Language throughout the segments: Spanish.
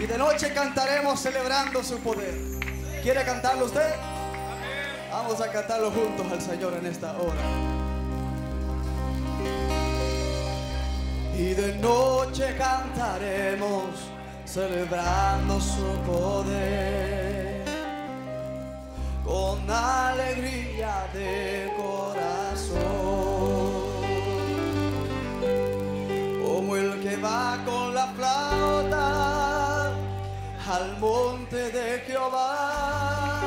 y de noche cantaremos celebrando su poder. ¿Quiere cantarlo usted? Vamos a cantarlo juntos al Señor en esta hora. Y de noche cantaremos celebrando su poder, con alegría de corazón, como el que va con la flauta al monte de Jehová,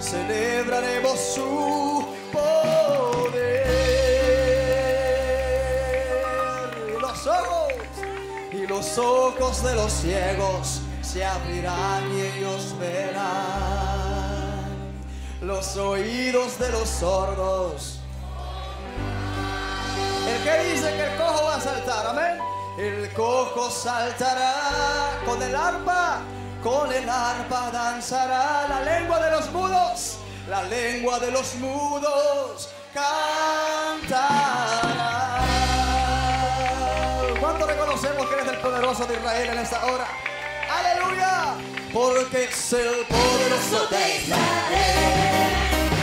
celebraremos su poder. Y los ojos de los ciegos se abrirán y ellos verán. Los oídos de los sordos. El que dice que el cojo va a saltar, amén. El cojo saltará con el arpa danzará. La lengua de los mudos cantará. ¿Cuánto reconocemos que eres el poderoso de Israel en esta hora? ¡Aleluya! Porque es el poderoso de Israel,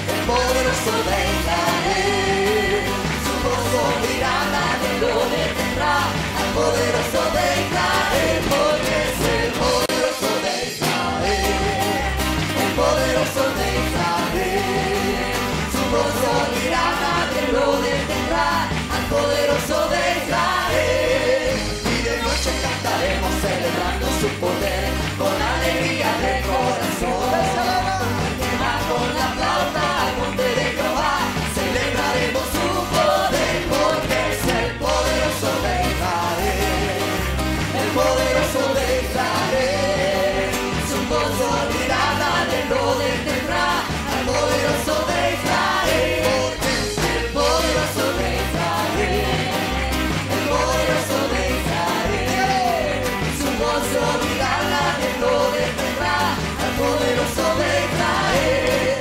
el poderoso de Israel. Su voz dirá, nadie lo detendrá, al poderoso de Israel. Porque es el poderoso de Israel, el poderoso de Israel. Su voz dirá, nadie lo detendrá, al poderoso de Israel. Y de noche cantaremos celebrando su poder, con alegría de corazón, con la flauta al monte de Jehová, celebraremos su poder. Porque es el poderoso de Israel, el poderoso de Israel. Su voz dirá, nadie lo detendrá, al poderoso de Israel. Porque es el poderoso de Israel, el poderoso de Israel. Su voz dirá, nadie lo detendrá, al poderoso de Israel.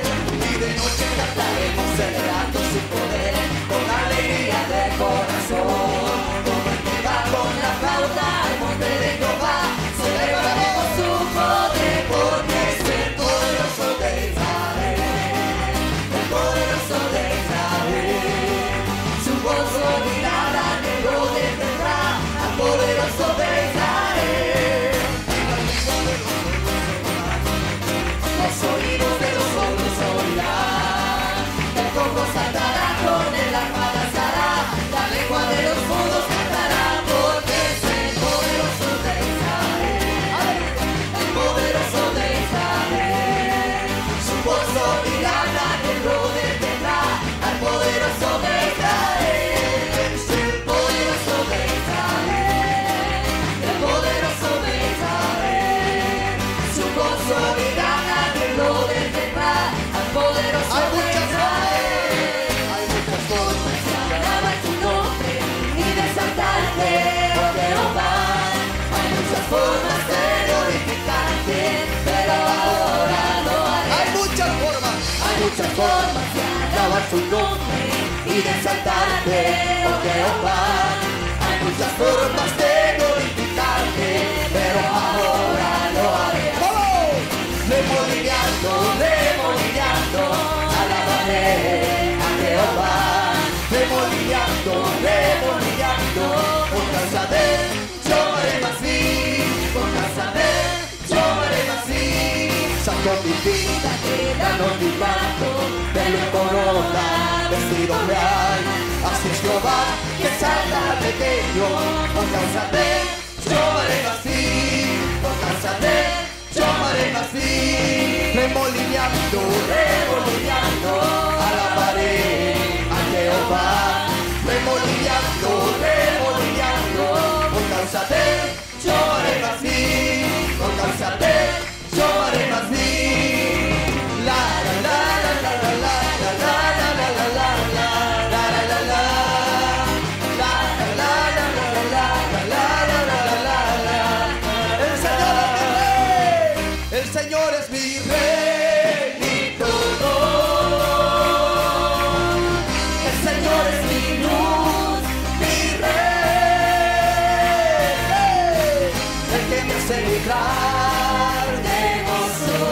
Y de noche cantaremos celebrando su poder, con alegría de corazón, como el que va con la flauta al monte de Jehová, celebraremos su poder. Porque es el poderoso de Israel, el poderoso de Israel. Su voz oirá, nadie lo detendrá, al poderoso de Israel. Los oídos de los hombres oirán, el cojo saltará, con el arpa danzará, la lengua de los mudos cantará. Porque es el poderoso de Israel, el poderoso de Israel. Su voz oirá, nadie lo detendrá, al poderoso de Israel. Es el poderoso de Israel, el poderoso de Israel. Su voz oirá, lo detendrá, al poderoso de Israel. Hay muchas formas de alabar tu nombre y de exaltarte, oh Jehová. Hay muchas formas de glorificarte, pero ahora lo haré. Hay muchas formas de alabar tu nombre y de exaltarte, oh Jehová. Hay muchas formas de glorificarte, pero ahora lo haré. Demolineando, alabaré a Jehová. Demolineando, por causa de él, yo haré más bien. Por causa de él, yo haré más bien. Santo mi vida, quedando mi manto, pelo y corona, vestido real. Así es Jehová, que salta pequeño. Por causa de él, yo haré más bien. Por causa de él, yo haré más bien. Remolineando, alabaré a Jehová. Remolineando, por causa de él, yo haré más bien. Por causa de él, yo haré más bien. La la la la la la la la la la la la la la la la. Señor es mi rey, mi todo. El Señor es mi luz, mi rey. El que me se mezclar de gozo,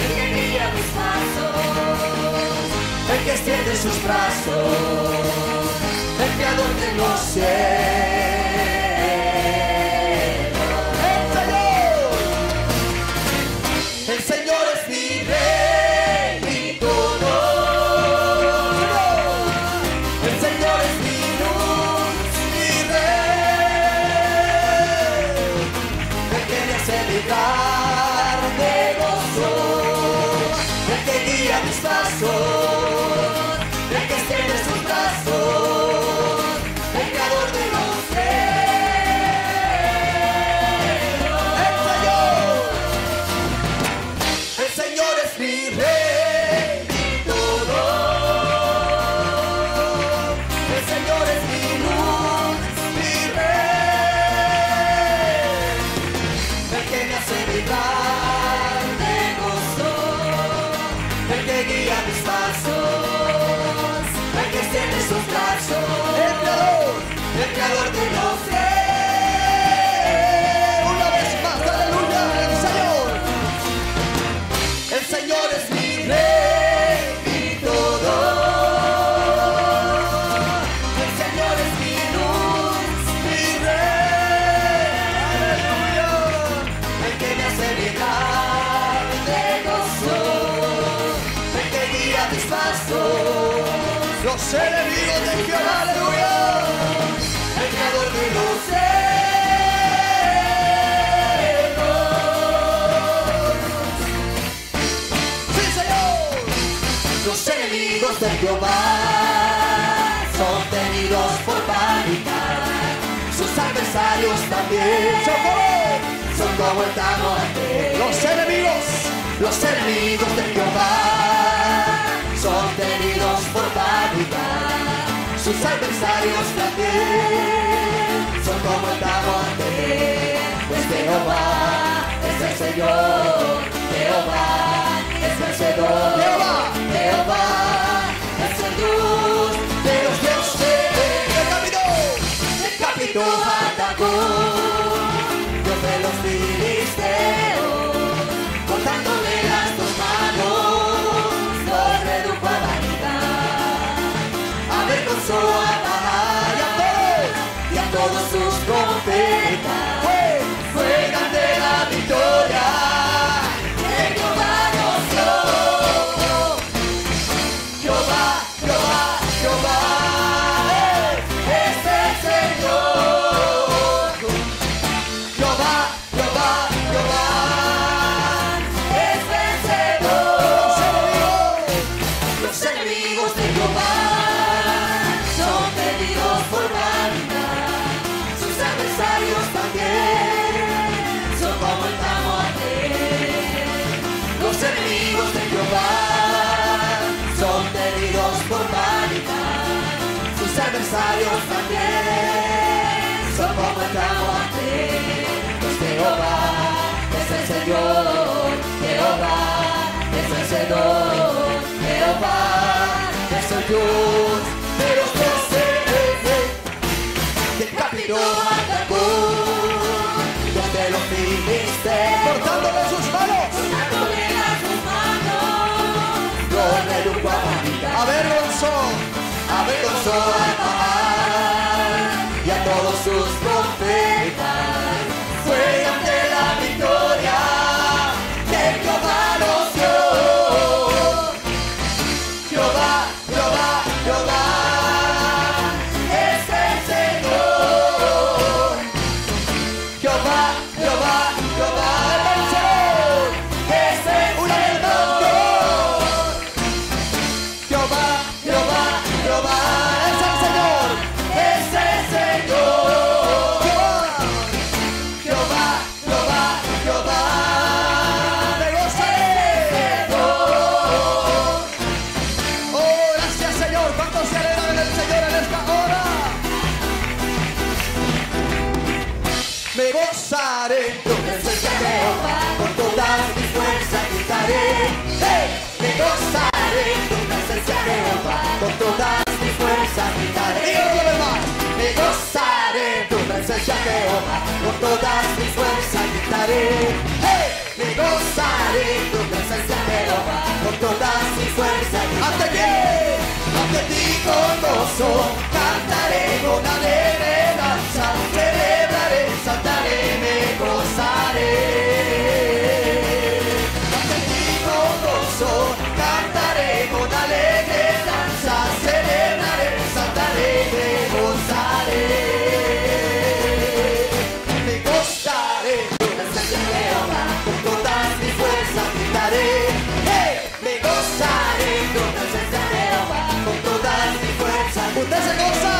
el que guía mis pasos, el que extiende sus brazos, el creador de los cielos. El Señor es mi rey, mi todo. El Señor es mi luz, mi rey, el que me hace vibrar de gozo, el que guía mis pasos, el que extiende sus brazos. Los enemigos de Jehová, aleluya, el creador de los cielos. ¡Sí, Señor! Los enemigos de Jehová son tenidos por vanidad, sus adversarios también son como el tamor. Los enemigos de Jehová son tenidos por vanidad, sus adversarios también son como el tamonte, pues Jehová es el Señor, Jehová es vencedor, Jehová, Jehová es el Dios de los dioses. El capitó atacó, Dios de los filisteos, cortándole las dos manos. A Baal y a todos sus profetas, fue grande la victoria de Jehová nos dio. Jehová, Jehová, Jehová es el Señor. Jehová, Jehová, Jehová es el Señor. Los enemigos de Jehová por vanidad, sus adversarios también son como el tamonte. Los enemigos de Jehová son tenidos por vanidad, sus adversarios también son como el tamonte. Pues Jehová es el Señor, Jehová es el vencedor, Jehová es el Dios de los dioses. Capitó atacó, Dios de los filisteos, cortándole sus manos, los redujo a vanidad, avergonzó a Baal y a todos sus profetas, fue ante la victoria que Jehová nos dio. Jehová, Jehová, Jehová con todas mis fuerzas gritaré, me gozaré en tu presencia, Jehová, con todas mis fuerzas. gozaré, me gozaré tu presencia, pero con todas mis fuerzas ante ti con gozo cantaré, con alegrancia celebraré, saltaré, me gozaré, ante ti con gozo cantaré, con alegrancia celebraré, saltaré, me gozaré. ¡Usted se goza!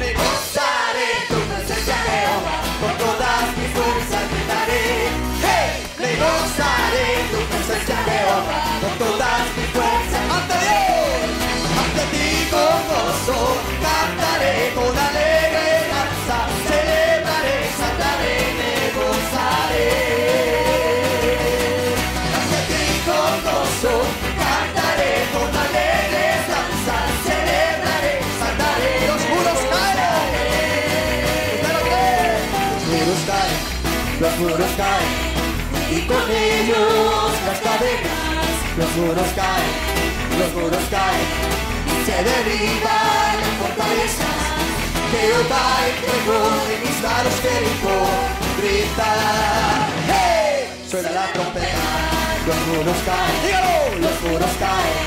Me gozaré tu presencia, Jehová, con todas mis fuerzas gritaré. ¡Hey! Me gozaré tu presencia, Jehová, con todas mis fuerzas. ¡Ante Dios! Ante ti con gozo cantaré, con alegre danza celebraré, saltaré, me gozaré. Ante ti con gozo cantaré, con alegre danza celebraré. Los muros caen y con ellos las cadenas. Los muros caen y se derriban las fortalezas. Jehová entregó en mis manos Jericó, gritará. ¡Hey! Suena la trompeta. Los muros caen. ¡Dígalo! Los muros caen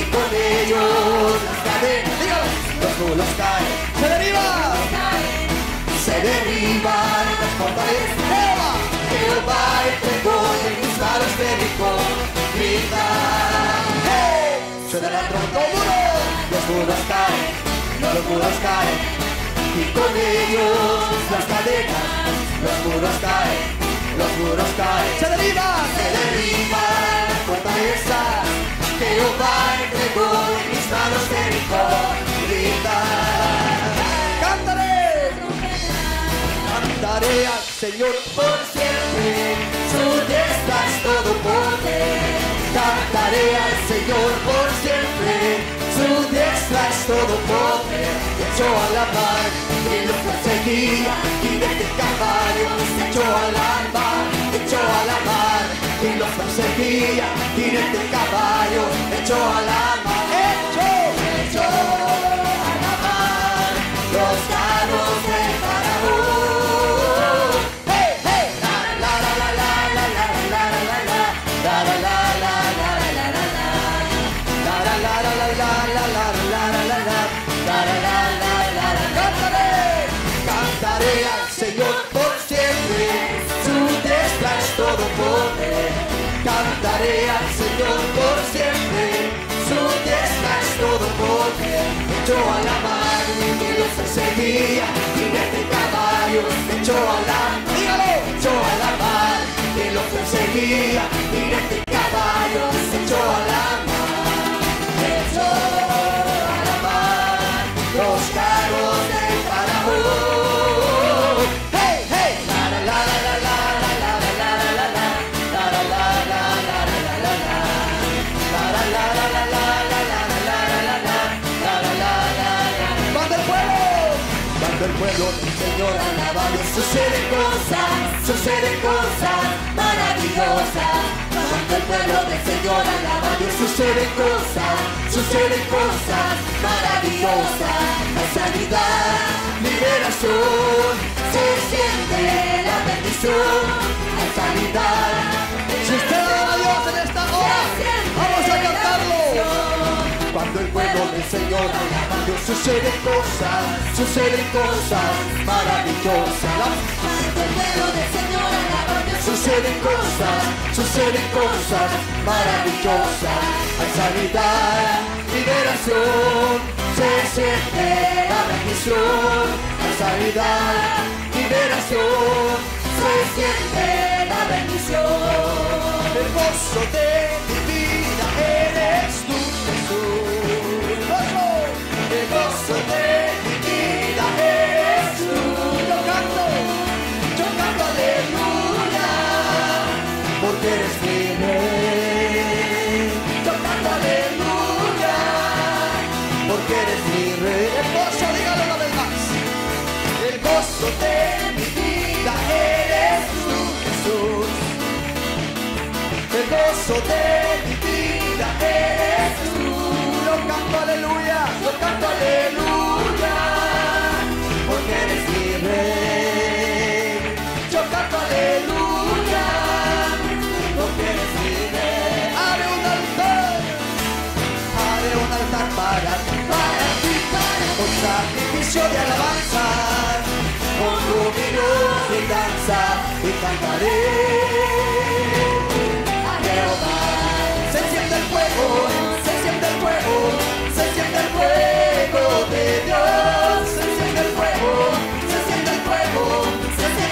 y con ellos las cadenas. ¡Dígalo! Los muros caen. ¡Se derriban! Se derriban las fortalezas. ¡Jehová! Jehová entregó en mis manos Jericó, grita. ¡Hey! Suena la trompeta. Los muros caen, los muros caen y con ellos las cadenas. Los muros caen, los muros caen. Se derriban las fortalezas. Jehová entregó en mis manos Jericó, grita. Cantaré al Señor por siempre, su diestra es todo poder. Cantaré al Señor por siempre, su diestra es todo poder. Echó a la mar y los perseguía, y desde el Calvario echó a la mar, echó a la mar y los perseguía, y desde el Calvario echó a la mar, echó a la mar los carros del faraón. Cantaré al Señor por siempre, su diestra es todo poder. Cantaré al Señor por siempre, su diestra es todo poder. Echó a la mar y los perseguía, jinete y caballo, echó a la mar, echó a la mar y los perseguía, jinete y caballo, echó a la mar, echó a la mar los carros del faraón. El pueblo del Señor alabado. Suceden cosas maravillosas. Cuando el pueblo del Señor alabado. Suceden cosas maravillosas. La sanidad, liberación, se siente la bendición. La sanidad, si usted ama a Dios en esta hora, vamos a cantarlo. Cuando el pueblo del Señor alaba a Dios, suceden cosas maravillosas. Cuando el pueblo del Señor alaba a Dios, suceden cosas maravillosas. Hay sanidad, liberación, se siente la bendición. Hay sanidad, liberación, se siente la bendición. El gozo de mi vida eres tú, el gozo de mi vida eres tú. Yo canto aleluya, porque eres mi rey. Yo canto aleluya, porque eres mi rey. El gozo, dígalo una vez más. El gozo de mi vida eres tú, Jesús. gozo de mi vida eres tú. Yo canto aleluya, yo canto aleluya, porque eres mi rey. Yo canto aleluya, porque eres mi rey. Haré un altar para ti, con sacrificio de alabanza, con ruidos y danza, y cantaré. Se siente el fuego de Dios, se siente el fuego, se siente el fuego, se siente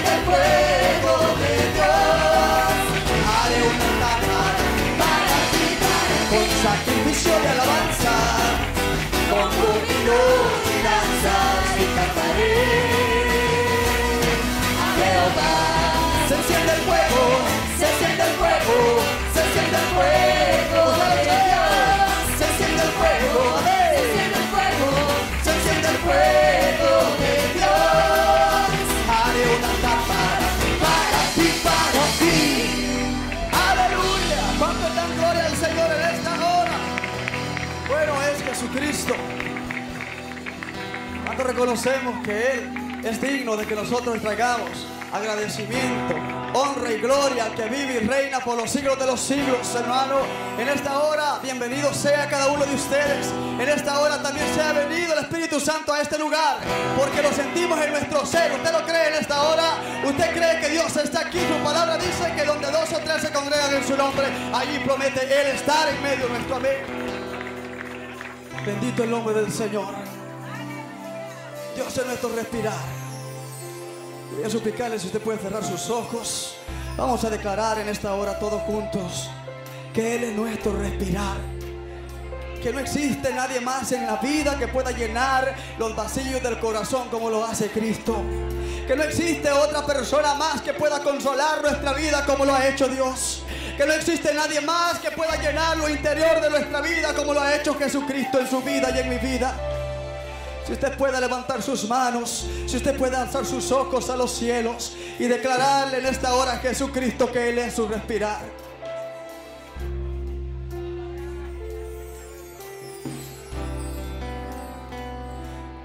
el fuego de Dios. Haré un altar para ti, con sacrificio de alabanza, con ruidos y danzas y cantaré a Jehová. Se siente el fuego, se siente el fuego, se siente el fuego de Dios. Se enciende el fuego de Dios. Haré un altar para ti, para ti. Aleluya. ¿Cuánto dan gloria al Señor en esta hora? Bueno es Jesucristo. Cuando reconocemos que Él es digno de que nosotros entregamos agradecimiento, honra y gloria al que vive y reina por los siglos de los siglos, hermano. En esta hora, bienvenido sea cada uno de ustedes. En esta hora también sea venido el Espíritu Santo a este lugar, porque lo sentimos en nuestro ser. ¿Usted lo cree en esta hora? ¿Usted cree que Dios está aquí? Su palabra dice que donde dos o tres se congregan en su nombre, allí promete Él estar en medio de nuestro. Amén. Bendito el nombre del Señor. Dios es nuestro respirar. Voy a suplicarle si usted puede cerrar sus ojos. Vamos a declarar en esta hora todos juntos que Él es nuestro respirar, que no existe nadie más en la vida que pueda llenar los vacíos del corazón como lo hace Cristo, que no existe otra persona más que pueda consolar nuestra vida como lo ha hecho Dios, que no existe nadie más que pueda llenar lo interior de nuestra vida como lo ha hecho Jesucristo en su vida y en mi vida. Si usted puede levantar sus manos, si usted puede alzar sus ojos a los cielos y declararle en esta hora a Jesucristo que Él es su respirar.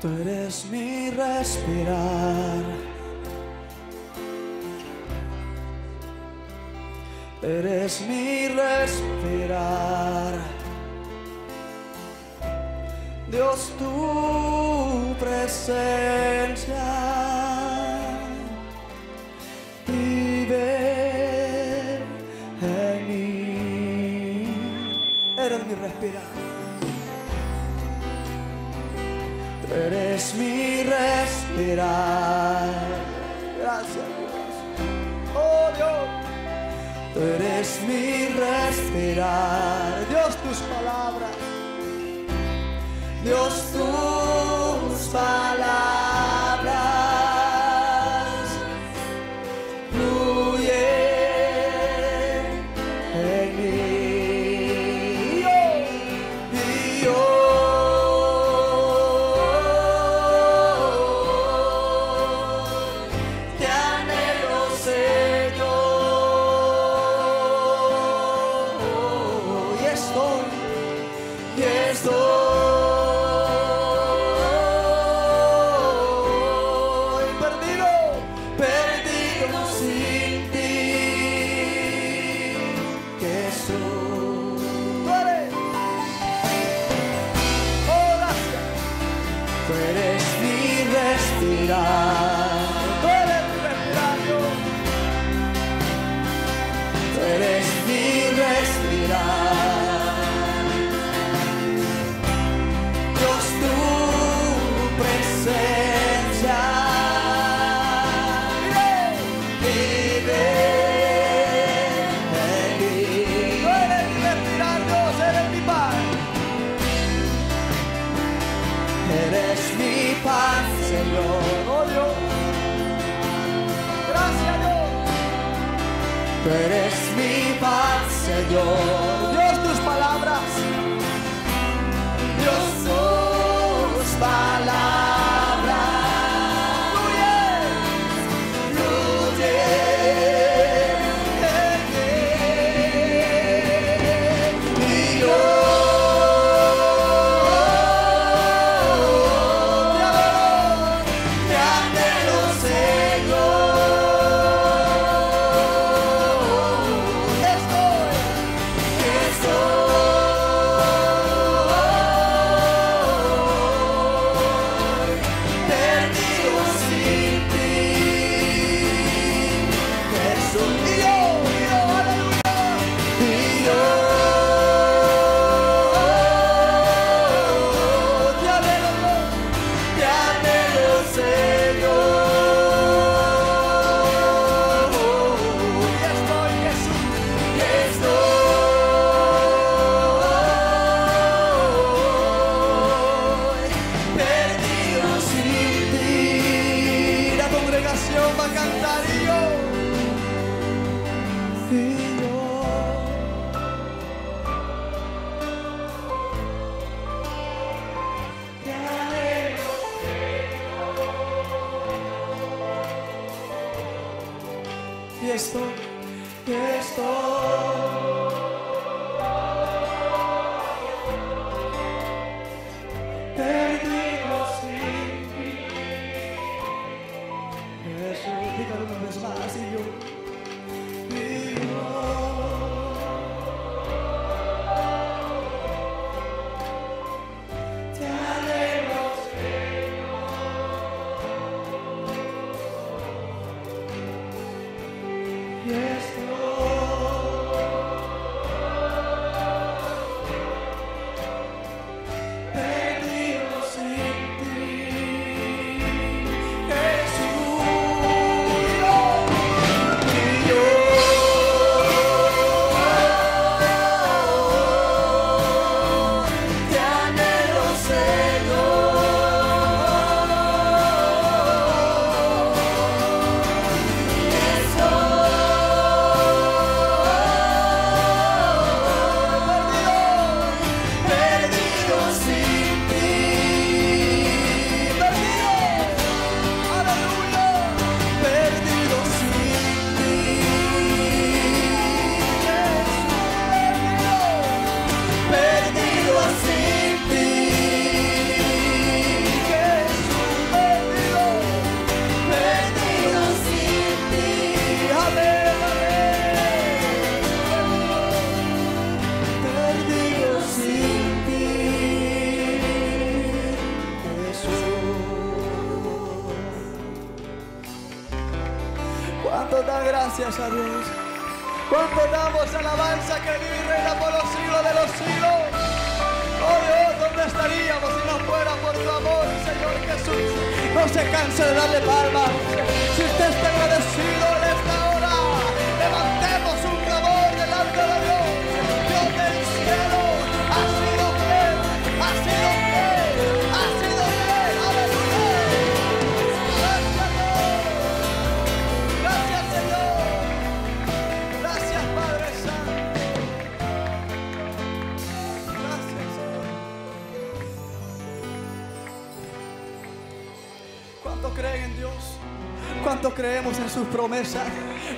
Tú eres mi respirar, eres mi respirar. Dios, tu presencia vive en mí. Eres mi respirar. Tú eres mi respirar. Gracias, Dios. Oh, Dios. Tú eres mi respirar. Dios, tus palabras. Dios, tus palabras fluyen en mí, y yo te anhelo, Señor, y estoy. Tú eres mi paz, Señor. Dios, tus palabras. Dios, tus palabras. Fluye en mí. Gracias a Dios. ¿Cuánto damos alabanza que vive y reina por los siglos de los siglos? Oh Dios, ¿dónde estaríamos si no fuera por tu amor, Señor Jesús? No se canse de darle palmas. Si usted está agradecido en esta hora, levantemos un clamor delante de Dios. Dios del cielo, ha sido fiel, ha sido fiel, ha sido fiel. Aleluya. ¿Cuánto creen en Dios? ¿Cuánto creemos en sus promesas?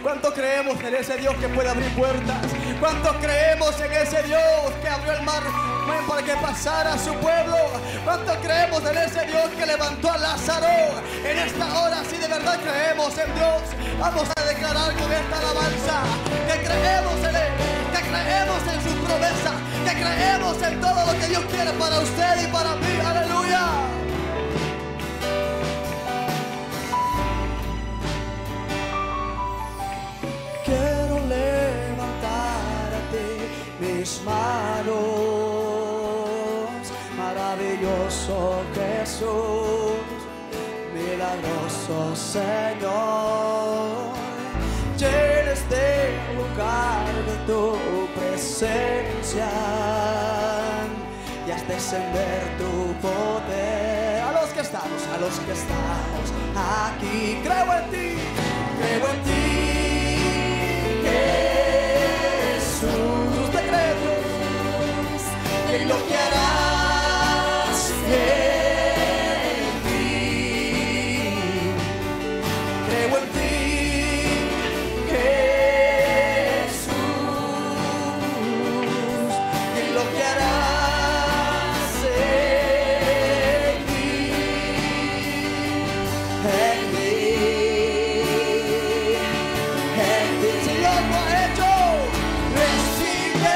¿Cuánto creemos en ese Dios que puede abrir puertas? ¿Cuánto creemos en ese Dios que abrió el mar para que pasara su pueblo? ¿Cuánto creemos en ese Dios que levantó a Lázaro? En esta hora, si de verdad creemos en Dios, vamos a declarar con esta alabanza que creemos en Él, que creemos en sus promesas, que creemos en todo lo que Dios quiere para usted y para mí. ¡Aleluya! Mis manos, maravilloso Jesús, milagroso Señor, llena este lugar de tu presencia y haz descender tu poder. A los que estamos aquí, creo en ti, creo en ti, Jesús. Y lo que harás en ti, creo en ti, Jesús, y lo que harás en ti, si Dios lo ha hecho, recibe.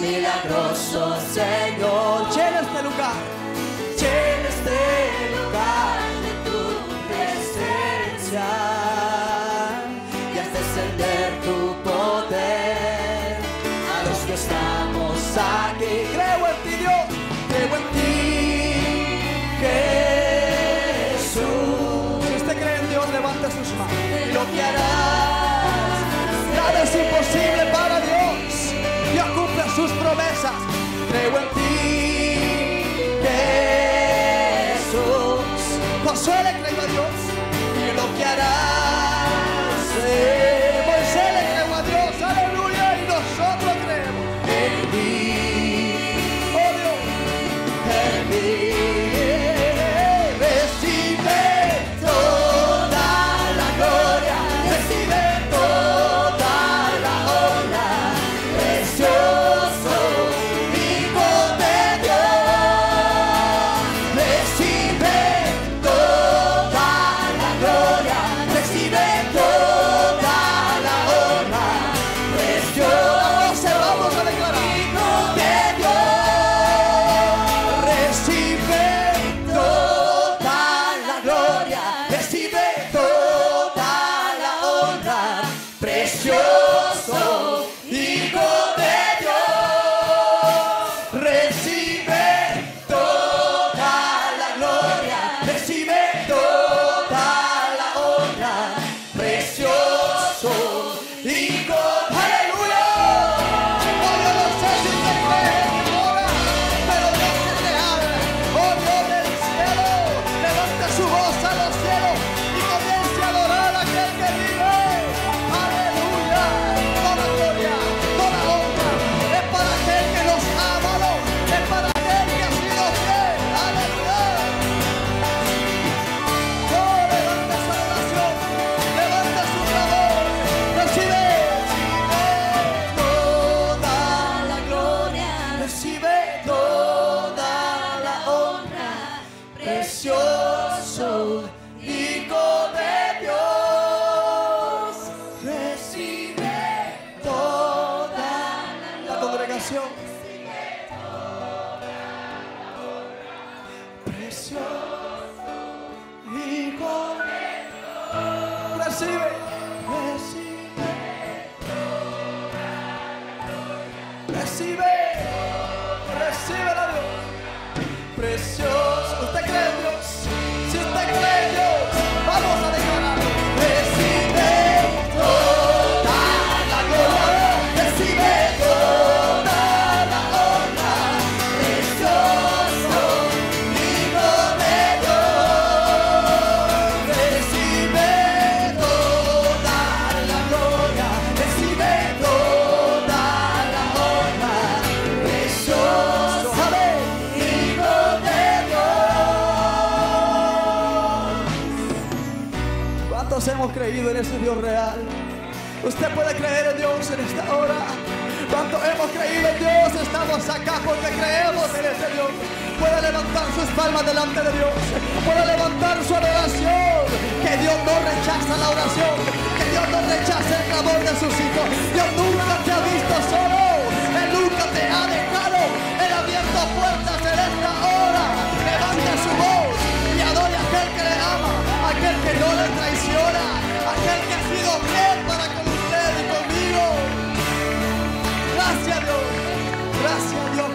Milagroso Señor, llena este lugar, llena este lugar. sus promesas. Creo en ti, Jesús. Josué le creyó a Dios y lo que harás. Moisés le creyó a Dios, aleluya, y nosotros creemos en ti, oh Dios, en ti. Hemos creído en ese Dios real. Usted puede creer en Dios en esta hora. Cuando hemos creído en Dios, estamos acá porque creemos en ese Dios. Puede levantar sus palmas delante de Dios, puede levantar su oración. Que Dios no rechaza la oración, que Dios no rechaza el clamor de sus hijos. Dios nunca te ha visto solo, Él nunca te ha dejado. Él ha abierto puertas en esta hora. Levante su voz y adore a aquel que le ama, aquel que no le traiciona, aquel que ha sido fiel para con usted y conmigo. Gracias a Dios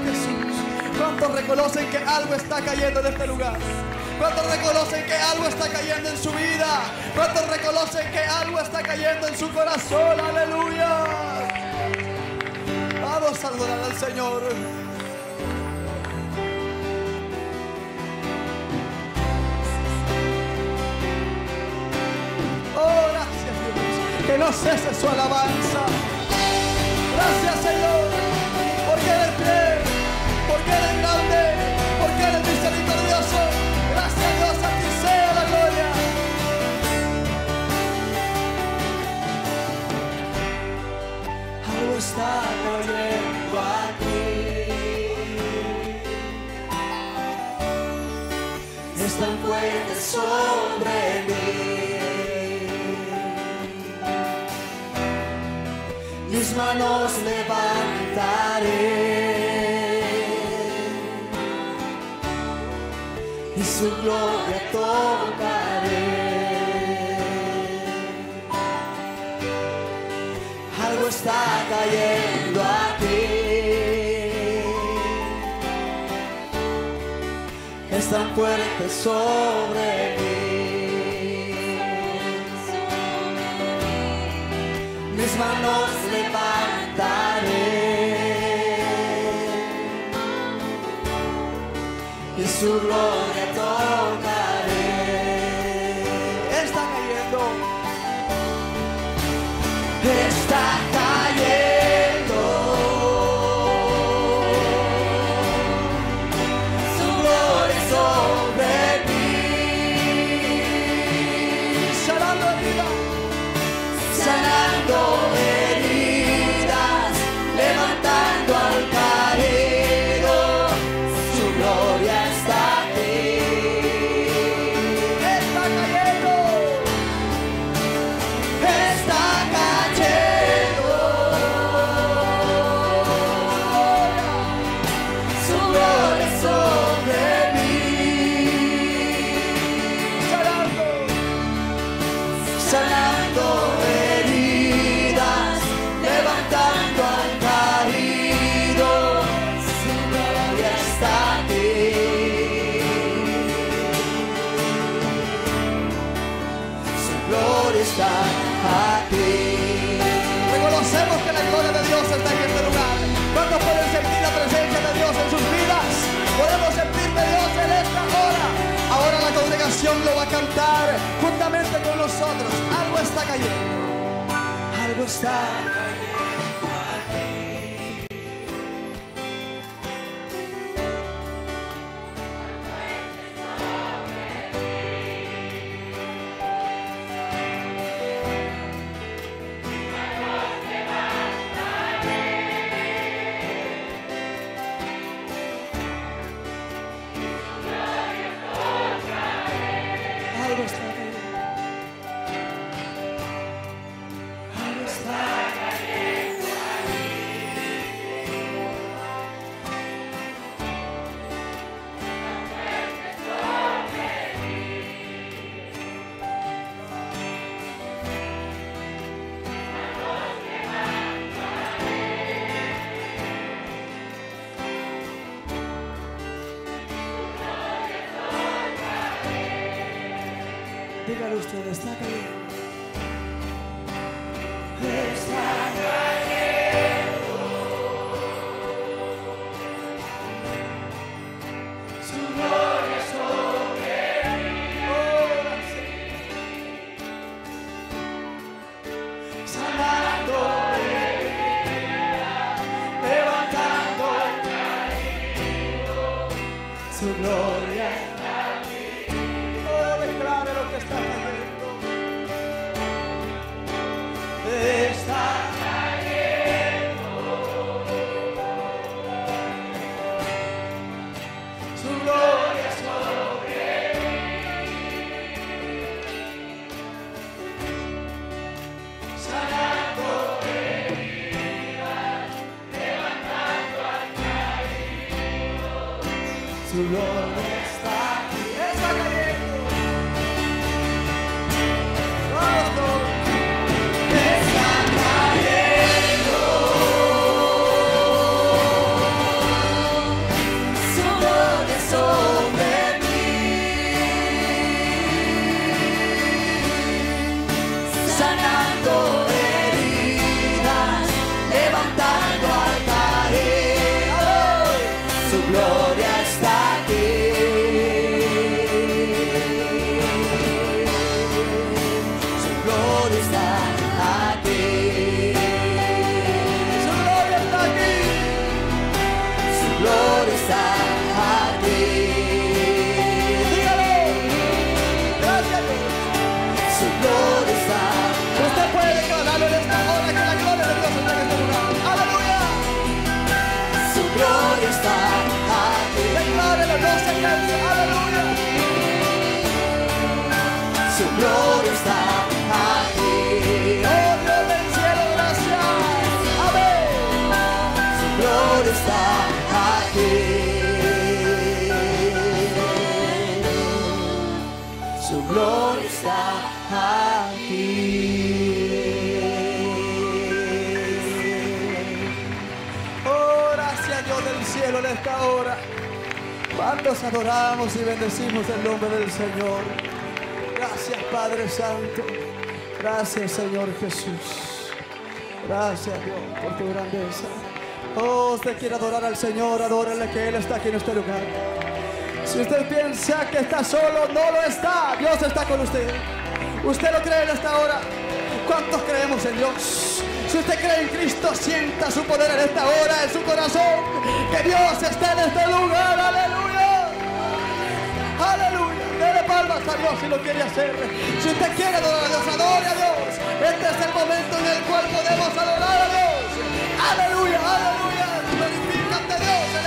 Jesús. ¿Cuántos reconocen que algo está cayendo en este lugar? ¿Cuántos reconocen que algo está cayendo en su vida? ¿Cuántos reconocen que algo está cayendo en su corazón? ¡Aleluya! Vamos a adorar al Señor. Que no cese su alabanza. Gracias, Señor, porque eres fiel, porque eres grande, porque eres misericordioso. Gracias, Dios, a ti sea la gloria. Algo está cayendo aquí, es tan fuerte sobre mí. Mis manos levantaré y su gloria tocaré. Algo está cayendo aquí, es tan fuerte sobre mí. Mis manos levantaré y su gloria tocaré. Está cayendo. Está cayendo. Su gloria sobre mí. Sanando heridas. Sanando heridas. Levantando al caído. Su gloria. Lo va a cantar juntamente con nosotros. Algo está cayendo. Algo está cayendo aquí. Dígalo usted, está cayendo. Está cayendo. Su gloria sobre mí. Sanando heridas, levantando al caído. Su gloria. Su gloria está aquí, está cayendo. Vamos todos. Está cayendo. Su gloria sobre mí. Sanando heridas, levantando al caído. Su gloria está aquí. Su gloria está aquí. Oh Dios del cielo, gracias. Amén. Su gloria está aquí. Su gloria está aquí. Oh, gracias Dios del cielo en esta hora. ¿Cuántos adoramos y bendecimos el nombre del Señor? Gracias Padre Santo, gracias Señor Jesús, gracias Dios por tu grandeza. Oh, usted quiere adorar al Señor, adórale que Él está aquí en este lugar. Si usted piensa que está solo, no lo está. Dios está con usted. ¿Usted lo cree en esta hora? ¿Cuántos creemos en Dios? Si usted cree en Cristo, sienta su poder en esta hora, en su corazón. Que Dios está en este lugar. ¡Aleluya! ¡Aleluya! Dele palmas a Dios si lo quiere hacer. Si usted quiere adorar a Dios, adore a Dios. Este es el momento en el cual podemos adorar a Dios. ¡Aleluya! ¡Aleluya! ¡Glorifícate Dios en esta hora!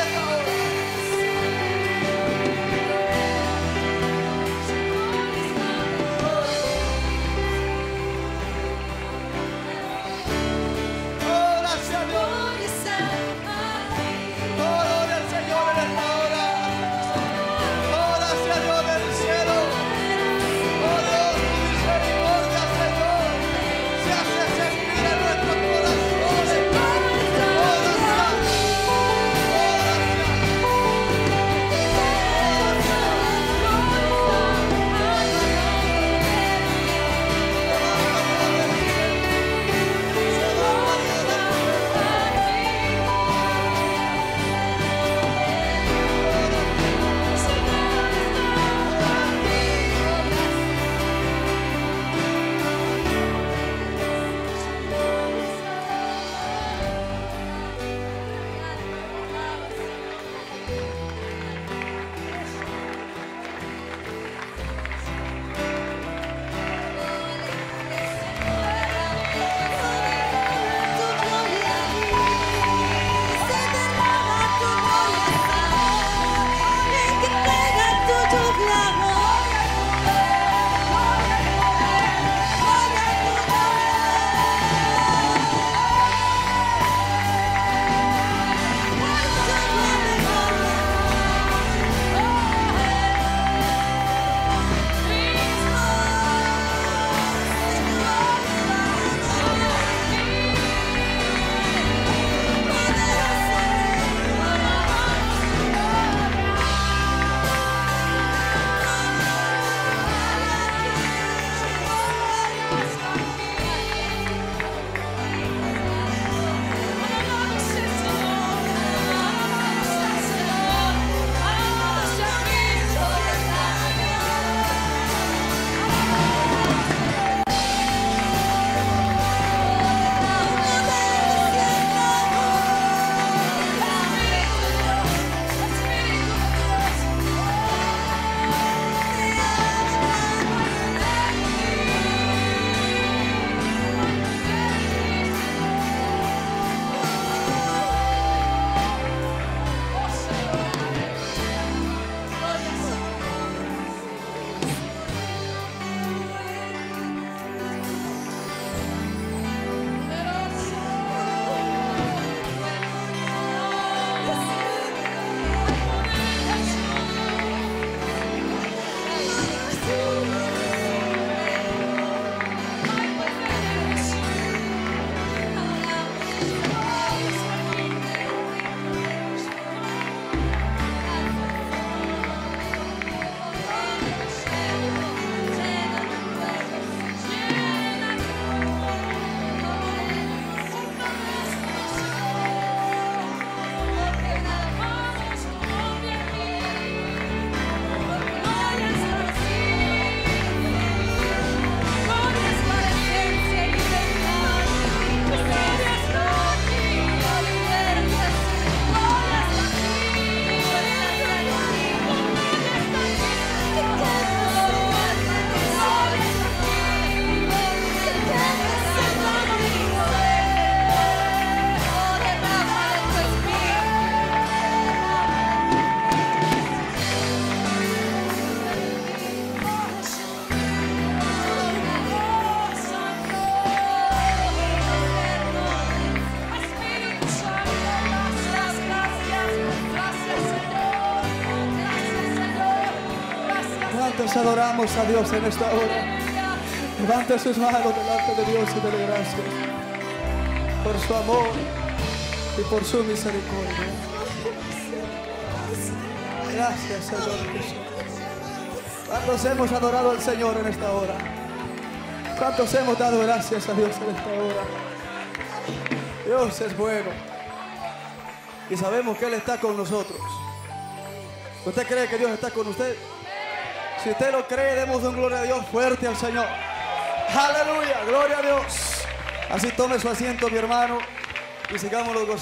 Adoramos a Dios en esta hora. Levanta sus manos delante de Dios y dele gracias por su amor y por su misericordia. Gracias, Señor Jesús. ¿Cuántos hemos adorado al Señor en esta hora? ¿Cuántos hemos dado gracias a Dios en esta hora? Dios es bueno y sabemos que Él está con nosotros. ¿Usted cree que Dios está con usted? Si usted lo cree, demos un gloria a Dios fuerte al Señor. Aleluya, gloria a Dios. Así tome su asiento, mi hermano, y sigámonos gozando.